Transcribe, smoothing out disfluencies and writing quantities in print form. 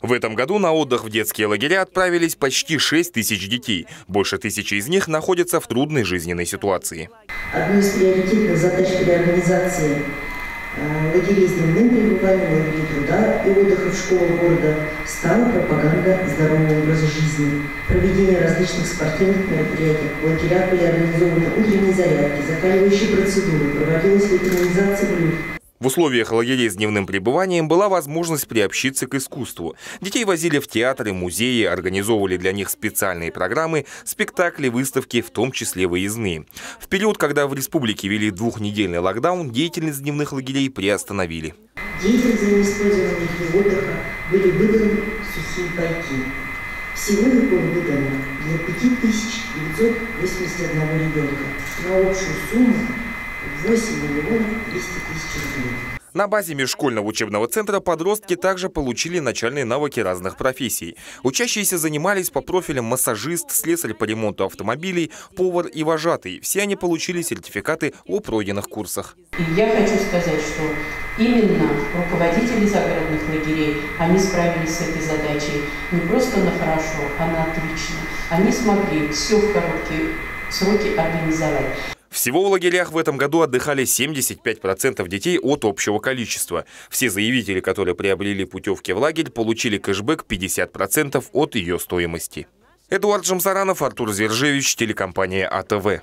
В этом году на отдых в детские лагеря отправились почти 6 тысяч детей. Больше тысячи из них находятся в трудной жизненной ситуации. Одной из приоритетных задач при организации лагерей с дневным пребыванием, лагерей труда и отдыха в школах города стала пропаганда здорового образа жизни. Проведение различных спортивных мероприятий, в лагерях были организованы утренние зарядки, закаливающие процедуры, проводилась витаминизация блюд. В условиях лагерей с дневным пребыванием была возможность приобщиться к искусству. Детей возили в театры, музеи, организовывали для них специальные программы, спектакли, выставки, в том числе выездные. В период, когда в республике вели двухнедельный локдаун, деятельность дневных лагерей приостановили. Детям за неиспользование для отдыха были выданы сухие пайки. Всего их было выдано для 5981 ребенка на общую сумму 8 200 000 рублей. На базе межшкольного учебного центра подростки также получили начальные навыки разных профессий. Учащиеся занимались по профилям массажист, слесарь по ремонту автомобилей, повар и вожатый. Все они получили сертификаты о пройденных курсах. Я хочу сказать, что именно руководители загородных лагерей, они справились с этой задачей не просто на хорошо, а на отлично. Они смогли все в короткие сроки организовать. Всего в лагерях в этом году отдыхали 75% детей от общего количества. Все заявители, которые приобрели путевки в лагерь, получили кэшбэк 50% от ее стоимости. Эдуард Жамсаранов, Артур Звержевич, телекомпания АТВ.